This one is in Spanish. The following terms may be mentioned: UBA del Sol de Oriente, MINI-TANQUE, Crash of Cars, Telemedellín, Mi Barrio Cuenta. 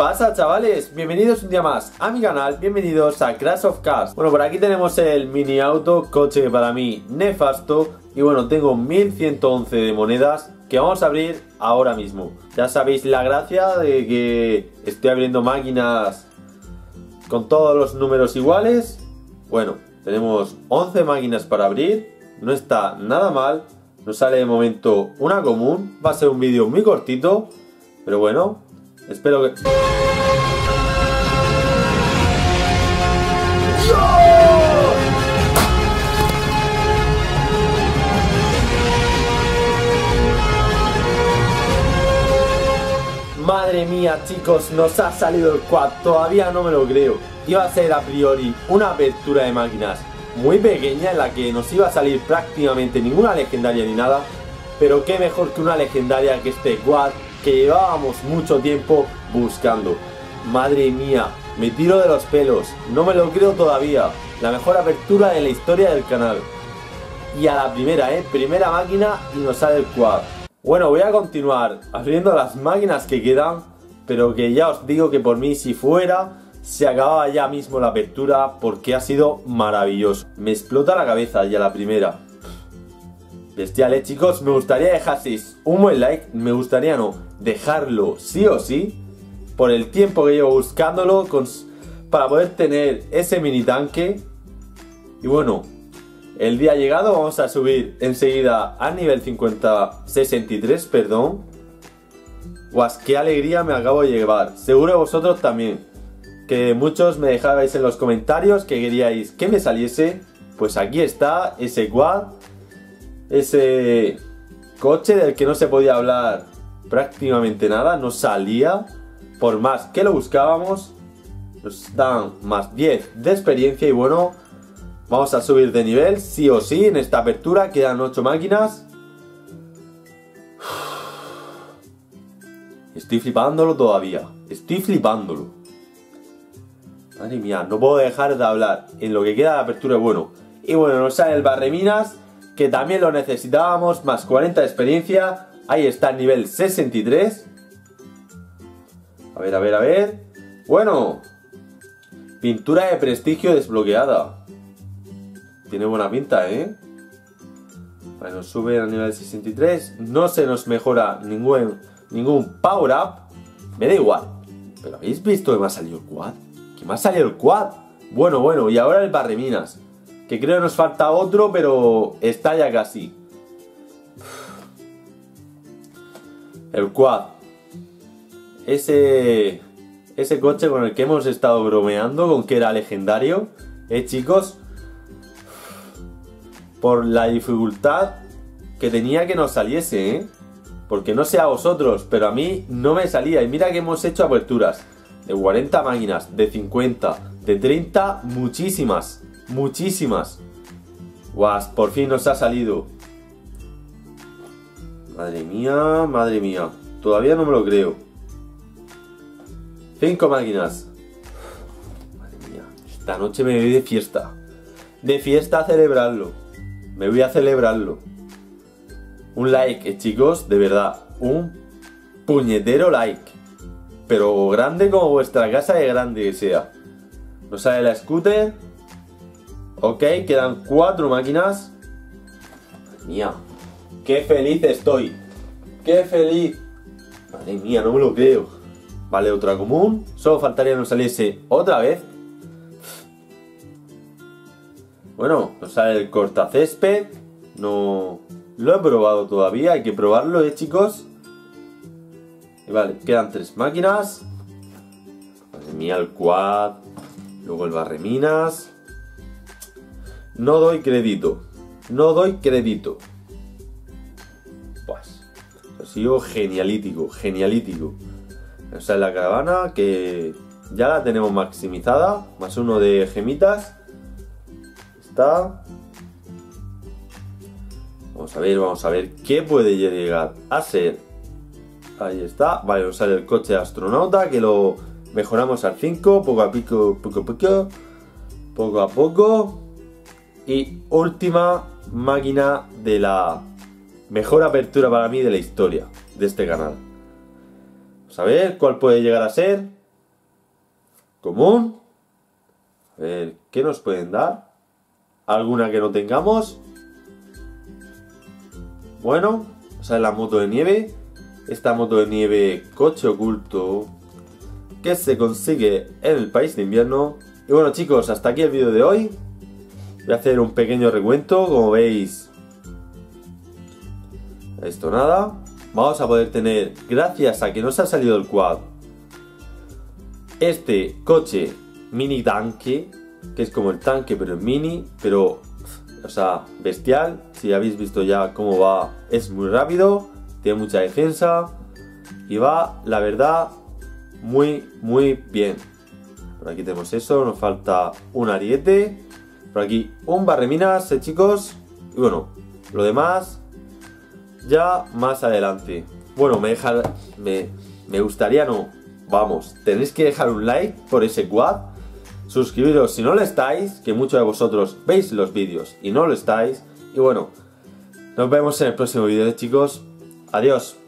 pasa, chavales? Bienvenidos un día más a mi canal, bienvenidos a Crash of Cars. Bueno, por aquí tenemos el mini auto, coche que para mí nefasto. Y bueno, tengo 1111 de monedas que vamos a abrir ahora mismo. Ya sabéis la gracia de que estoy abriendo máquinas con todos los números iguales. Bueno, tenemos 11 máquinas para abrir, no está nada mal. Nos sale de momento una común, va a ser un vídeo muy cortito, pero bueno, espero que... Madre mía, chicos, nos ha salido el quad, todavía no me lo creo. Iba a ser a priori una apertura de máquinas muy pequeña en la que nos iba a salir prácticamente ninguna legendaria ni nada, pero qué mejor que una legendaria que este quad que llevábamos mucho tiempo buscando. Madre mía, me tiro de los pelos, no me lo creo todavía. La mejor apertura de la historia del canal. Y a la primera, primera máquina y nos sale el quad. Bueno, voy a continuar abriendo las máquinas que quedan, pero que ya os digo que por mí, si fuera, se acababa ya mismo la apertura porque ha sido maravilloso. Me explota la cabeza ya la primera. Bestial, chicos. Me gustaría dejaseis un buen like, me gustaría no, dejarlo sí o sí, por el tiempo que llevo buscándolo para poder tener ese mini tanque. Y bueno, el día ha llegado, vamos a subir enseguida al nivel 63, perdón. Guas, qué alegría me acabo de llevar. Seguro vosotros también, que muchos me dejabais en los comentarios que queríais que me saliese. Pues aquí está ese quad, ese coche del que no se podía hablar prácticamente nada, no salía, por más que lo buscábamos. Nos dan más 10 de experiencia y bueno, vamos a subir de nivel, sí o sí, en esta apertura. Quedan 8 máquinas. Estoy flipándolo todavía. Estoy flipándolo. Madre mía, no puedo dejar de hablar. En lo que queda de apertura es bueno. Y bueno, nos sale el barreminas, que también lo necesitábamos. Más 40 de experiencia. Ahí está el nivel 63. A ver, a ver, a ver. Bueno. Pintura de prestigio desbloqueada. Tiene buena pinta, Bueno, sube al nivel 63. No se nos mejora ningún power up. Me da igual. Pero ¿habéis visto que me ha salido el quad? ¿Que me ha salido el quad? Bueno, y ahora el barreminas, que creo que nos falta otro, pero está ya casi. El quad. Ese coche con el que hemos estado bromeando, con que era legendario. Chicos, por la dificultad que tenía que nos saliese, porque no sé a vosotros, pero a mí no me salía. Y mira que hemos hecho aperturas de 40 máquinas, de 50, de 30, muchísimas, muchísimas. Guas, por fin nos ha salido. Madre mía, madre mía. Todavía no me lo creo. 5 máquinas. Madre mía, esta noche me voy de fiesta. De fiesta a celebrarlo. Me voy a celebrarlo. Un like, chicos, de verdad. Un puñetero like. Pero grande como vuestra casa de grande que sea. Nos sale la scooter. Ok, quedan 4 máquinas. Madre mía, qué feliz estoy. Qué feliz. Madre mía, no me lo creo. Vale, otra común. Solo faltaría que nos saliese otra vez. Bueno, nos sale el cortacésped. No lo he probado todavía, hay que probarlo, chicos. Y vale, quedan 3 máquinas. Madre mía, el quad. Luego el barreminas. No doy crédito. No doy crédito. Pues, ha sido genialítico, genialítico. Nos sale la caravana, que ya la tenemos maximizada. Más 1 de gemitas. Vamos a ver qué puede llegar a ser. Ahí está, vale, nos sale el coche astronauta, que lo mejoramos al 5, poco a poco. Y última máquina de la mejor apertura para mí de la historia de este canal. Vamos a ver cuál puede llegar a ser. común. A ver, ¿qué nos pueden dar? ¿Alguna que no tengamos? Bueno, o sea, la moto de nieve. Esta moto de nieve, coche oculto, que se consigue en el país de invierno. Y bueno, chicos, hasta aquí el vídeo de hoy. Voy a hacer un pequeño recuento. Como veis, esto nada. Vamos a poder tener, gracias a que nos ha salido el quad, este coche mini tanque, que es como el tanque pero es mini, pero, o sea, bestial. Si habéis visto ya cómo va, es muy rápido, tiene mucha defensa y va, la verdad, muy bien. Por aquí tenemos eso, nos falta un ariete, por aquí un barreminas, chicos, y bueno, lo demás ya más adelante. Bueno, me gustaría, no, vamos, tenéis que dejar un like por ese quad, suscribiros si no lo estáis, que muchos de vosotros veis los vídeos y no lo estáis, y bueno, nos vemos en el próximo vídeo, chicos, adiós.